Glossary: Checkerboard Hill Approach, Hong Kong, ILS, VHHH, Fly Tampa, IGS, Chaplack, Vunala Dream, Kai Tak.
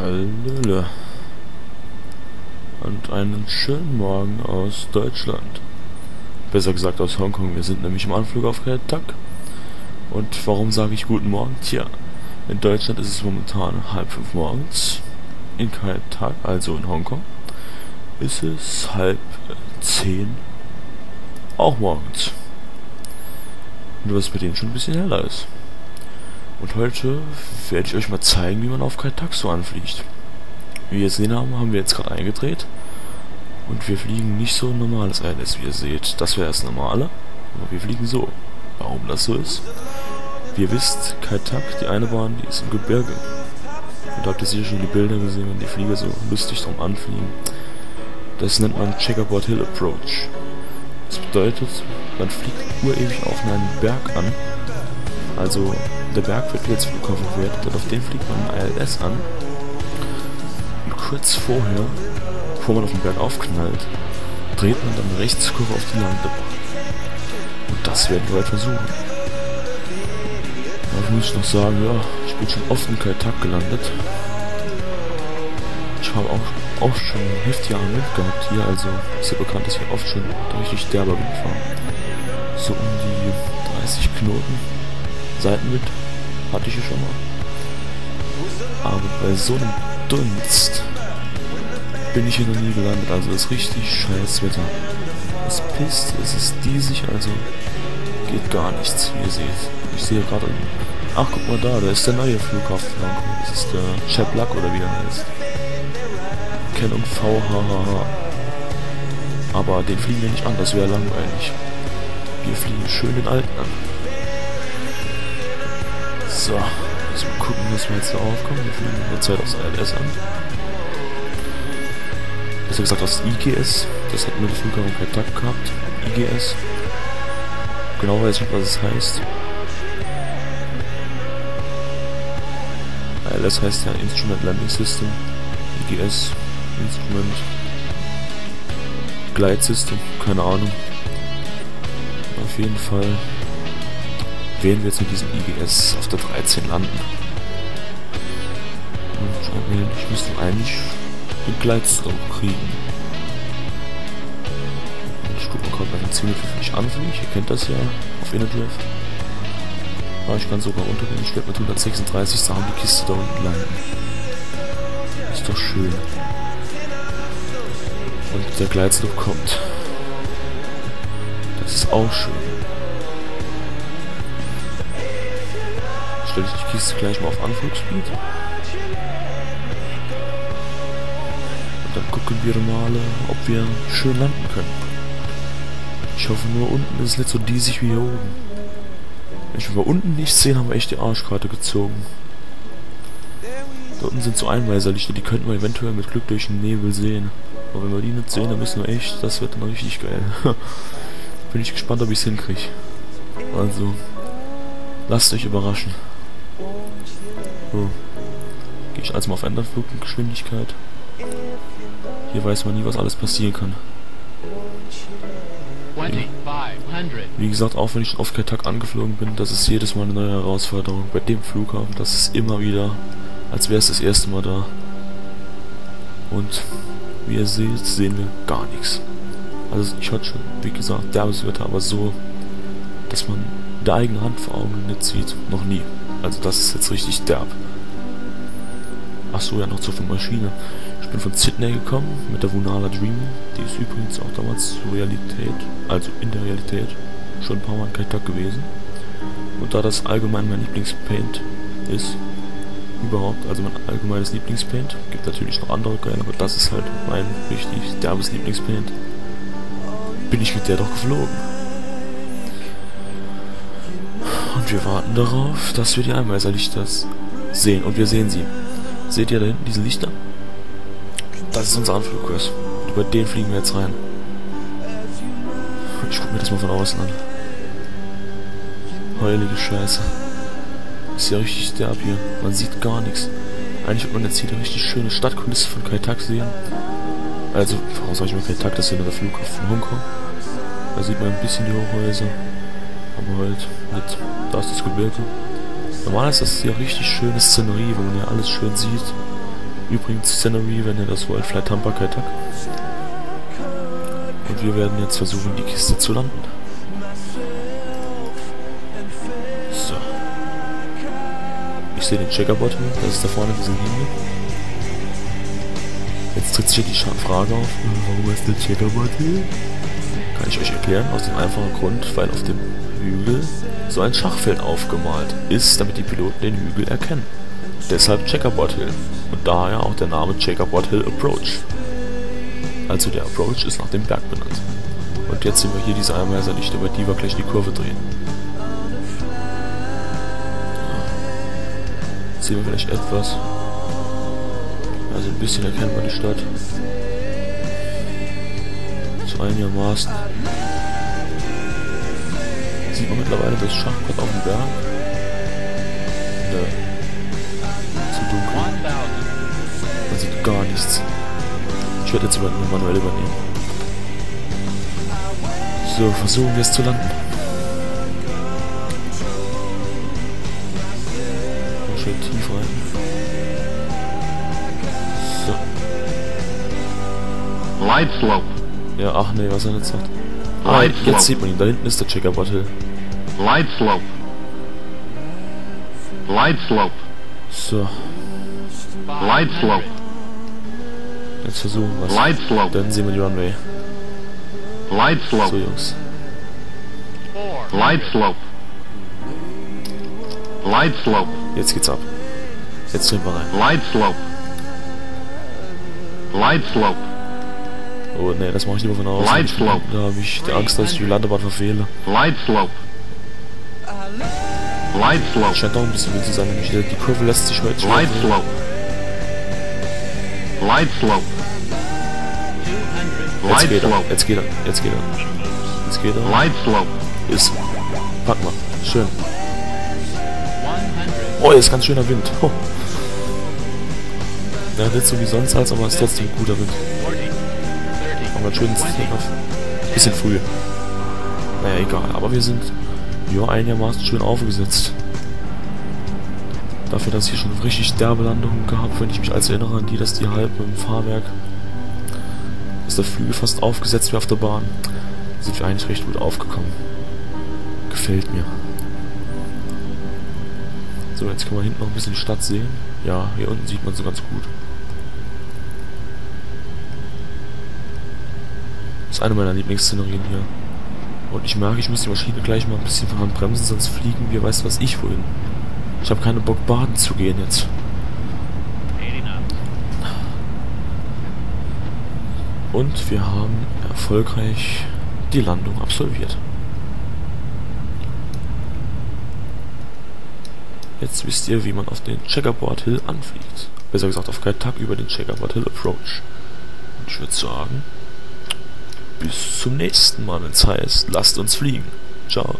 Hallöle. Und einen schönen Morgen aus Deutschland. Besser gesagt aus Hongkong. Wir sind nämlich im Anflug auf Kai Tak. Und warum sage ich guten Morgen? Tja, in Deutschland ist es momentan 4:30 morgens. In Kai Tak, also in Hongkong, ist es 9:30 auch morgens. Nur dass bei denen schon ein bisschen heller ist. Und heute werde ich euch mal zeigen, wie man auf Kai Tak so anfliegt. Wie ihr gesehen habt, haben wir jetzt gerade eingedreht. Und wir fliegen nicht so ein normales ILS, wie ihr seht. Das wäre das normale. Aber wir fliegen so. Warum das so ist? Wie ihr wisst, Kai Tak, die eine Bahn, die ist im Gebirge. Und da habt ihr sicher schon die Bilder gesehen, wenn die Flieger so lustig drum anfliegen. Das nennt man Checkerboard Hill Approach. Das bedeutet, man fliegt urewig auf einen Berg an. Also der Berg wird jetzt Flughafen verwertet und auf den fliegt man ein ILS an. Und kurz vorher, bevor man auf den Berg aufknallt, dreht man dann eine Rechtskurve auf die Landebahn. Und das werden wir heute versuchen. Da muss ich noch sagen, ja, ich bin schon oft in Kai Tak gelandet. Ich habe auch schon heftige Angel gehabt hier, also ist ja bekannt, dass wir oft schon richtig derber Wind fahren. So um die 30 Knoten. Seitenwind hatte ich ja schon mal. Aber bei so einem Dunst bin ich hier noch nie gelandet. Also ist richtig scheiß Wetter. Es pisst, es ist diesig, also geht gar nichts, wie ihr seht. Ich sehe gerade. Ach, guck mal da, da ist der neue Flughafen. Das ist der Chaplack oder wie er heißt. Ken und VHHH. Aber den fliegen wir nicht an, das wäre langweilig. Wir fliegen schön den alten an. So, also mal gucken, dass wir jetzt da aufkommen. Wir fliegen in der Zeit aus ILS an. Besser gesagt aus IGS. Das hat mir das Flughafen Kai Tak gehabt. IGS. Genau weiß ich nicht, was es heißt. ILS heißt ja Instrument Landing System. IGS. Instrument. Gleitsystem. Keine Ahnung. Auf jeden Fall werden wir jetzt mit diesem IGS auf der 13 landen. Und ich müsste eigentlich den Gleitstrom kriegen. Ich gucke mal gerade bei den Zielen, wie ich anfliege. Ihr kennt das ja auf InnerDrive. Aber ich kann sogar runtergehen. Ich werde mit 136 Sachen die Kiste da unten landen. Ist doch schön. Und der Gleitstrom kommt. Das ist auch schön. Stelle ich die Kiste gleich mal auf Anflugsgebiet. Und dann gucken wir mal, ob wir schön landen können. Ich hoffe nur, unten ist es nicht so diesig wie hier oben. Wenn wir unten nichts sehen, haben wir echt die Arschkarte gezogen. Da unten sind so Einweiserlichter, die könnten wir eventuell mit Glück durch den Nebel sehen. Aber wenn wir die nicht sehen, dann müssen wir echt, das wird dann richtig geil. Bin ich gespannt, ob ich es hinkriege. Also, lasst euch überraschen. So. Gehe ich also mal auf Änderfluggeschwindigkeit. Hier weiß man nie, was alles passieren kann. Hier. Wie gesagt, auch wenn ich auf Kai Tak angeflogen bin, das ist jedes Mal eine neue Herausforderung. Bei dem Flughafen, das ist immer wieder, als wäre es das erste Mal da. Und wie ihr seht, sehen wir gar nichts. Also ich hatte schon, wie gesagt, derbes Wetter, aber so, dass man der eigenen Hand vor Augen nicht sieht. Noch nie. Also das ist jetzt richtig derb. Achso, ja, noch zur Maschine. Ich bin von Sydney gekommen mit der Vunala Dream. Die ist übrigens auch damals zur Realität, also in der Realität, schon ein paar Mal in Kai Tak gewesen. Und da das allgemein mein Lieblingspaint ist, überhaupt, also mein allgemeines Lieblingspaint, gibt natürlich noch andere geile, aber das ist halt mein richtig derbes Lieblingspaint, bin ich mit der doch geflogen. Und wir warten darauf, dass wir die Einweiserlichter sehen. Und wir sehen sie. Seht ihr da hinten diese Lichter? Das ist unser Anflugkurs. Über den fliegen wir jetzt rein. Ich guck mir das mal von außen an. Heilige Scheiße. Ist ja richtig derb hier. Man sieht gar nichts. Eigentlich wird man jetzt hier eine richtig schöne Stadtkulisse von Kai Tak sehen. Also, warum sag ich mal Kai Tak? Das ist ja nur der Flughafen von Hongkong. Da sieht man ein bisschen die Hochhäuser. Aber halt, mit, da ist das Gebirge. Normal ist das hier richtig schöne Szenerie, wenn man ja alles schön sieht. Übrigens Scenery, wenn ihr das wollt, Fly Tampa, Kai Tak. Und wir werden jetzt versuchen, die Kiste zu landen. So. Ich sehe den Checkerboard Hill, das ist da vorne diese Linie. Jetzt tritt sich hier die Frage auf, warum ist der Checkerboard Hill? Kann ich euch erklären, aus dem einfachen Grund, weil auf dem Hügel so ein Schachfeld aufgemalt ist, damit die Piloten den Hügel erkennen. Deshalb Checkerboard Hill und daher auch der Name Checkerboard Hill Approach. Also der Approach ist nach dem Berg benannt. Und jetzt sehen wir hier diese Einmeiserlichter, über die wir gleich die Kurve drehen. Jetzt sehen wir vielleicht etwas. Also ein bisschen erkennt man die Stadt. So einigermaßen. Sieht man mittlerweile das Schachbrett auf dem Berg. Ne. Man sieht gar nichts. Ich werde jetzt manuell übernehmen. So, versuchen wir es zu landen. Und schön tief rein. So. Light slope. Ja, ach nee, was er jetzt sagt. Light slope. Jetzt sieht man ihn, da hinten ist der Checkerboard Hill. Light slope. Light slope. So. Light slope. Jetzt versuchen wir es. Light slope. Dann sehen wir die Runway. Light slope. So, Jungs. Light slope. Light slope. Jetzt geht's ab. Jetzt drehen wir rein. Light slope. Light slope. Oh ne, das mache ich lieber von außen. Light slope. Da habe ich die Angst, dass ich die Landebahn verfehle. Light slope. Light slope. Scheint auch ein bisschen wild zu sein, nämlich die Kurve lässt sich heute schon. Light slope. Light slope. Light slope. Jetzt geht er. Jetzt geht er. Jetzt geht er. Light slope. Ist. Pack mal. Schön. Oh, jetzt ist ganz schöner Wind. Oh. Ja, nicht so wie sonst als, aber ist trotzdem guter Wind. Aber schön ist bisschen früh. Naja, egal. Aber wir sind ja einigermaßen schön aufgesetzt. Dafür, dass ich hier schon richtig derbe Landungen gehabt, wenn ich mich als erinnere an die, dass die halb im Fahrwerk, dass der Flügel fast aufgesetzt wie auf der Bahn, sind wir eigentlich recht gut aufgekommen. Gefällt mir. So, jetzt können wir hinten noch ein bisschen die Stadt sehen. Ja, hier unten sieht man sie ganz gut. Das ist eine meiner Lieblingsszenerien hier. Und ich merke, ich muss die Maschine gleich mal ein bisschen von Hand bremsen, sonst fliegen wir, weiß was ich, wohin. Ich habe keinen Bock, baden zu gehen jetzt. Und wir haben erfolgreich die Landung absolviert. Jetzt wisst ihr, wie man auf den Checkerboard Hill anfliegt. Besser gesagt, auf Kai Tak über den Checkerboard Hill Approach. Und ich würde sagen, bis zum nächsten Mal, wenn es heißt, lasst uns fliegen. Ciao.